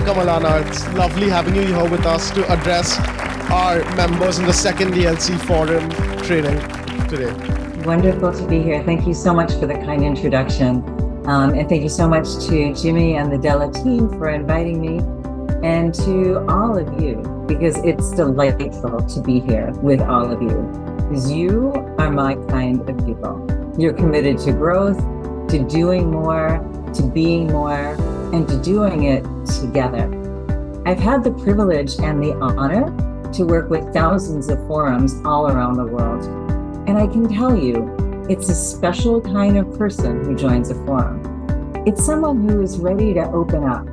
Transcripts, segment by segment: welcome Alana. It's lovely having you here with us to address our members in the second DLC Forum training today. Wonderful to be here. Thank you so much for the kind introduction. And thank you so much to Jimmy and the Della team for inviting me, and to all of you, because it's delightful to be here with all of you, because you are my kind of people. You're committed to growth, to doing more, to being more, and to doing it together. I've had the privilege and the honor to work with thousands of forums all around the world. And I can tell you, it's a special kind of person who joins a forum. It's someone who is ready to open up,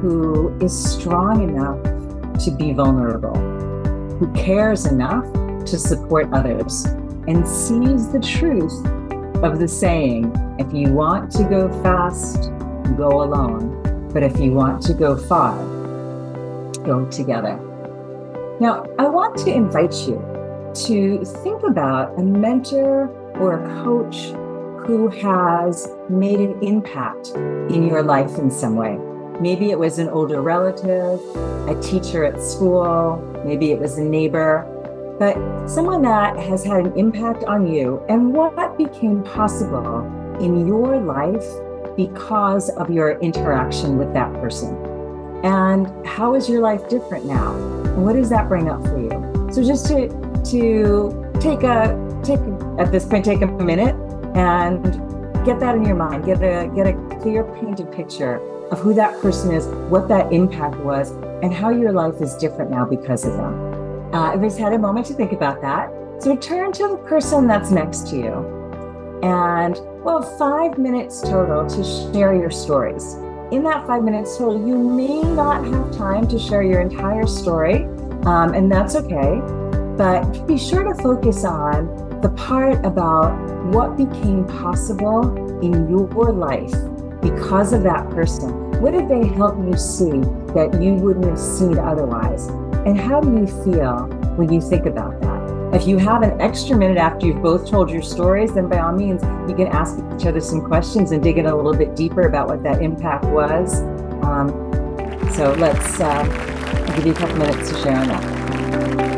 who is strong enough to be vulnerable, who cares enough to support others, and sees the truth of the saying, if you want to go fast, go alone. But if you want to go far, go together. Now, I want to invite you to think about a mentor or a coach who has made an impact in your life in some way. Maybe it was an older relative, a teacher at school, maybe it was a neighbor, but someone that has had an impact on you and what became possible in your life because of your interaction with that person. And how is your life different now? And what does that bring up for you? So just to take a minute and get that in your mind, get a clear painted picture of who that person is, what that impact was, and how your life is different now because of them. Everybody's had a moment to think about that. So turn to the person that's next to you and, well, 5 minutes total to share your stories. In that 5 minutes total, you may not have time to share your entire story, and that's okay, but be sure to focus on the part about what became possible in your life because of that person. What did they help you see that you wouldn't have seen otherwise? And how do you feel when you think about that? If you have an extra minute after you've both told your stories, then by all means, you can ask each other some questions and dig in a little bit deeper about what that impact was. So let's give you a couple minutes to share on that.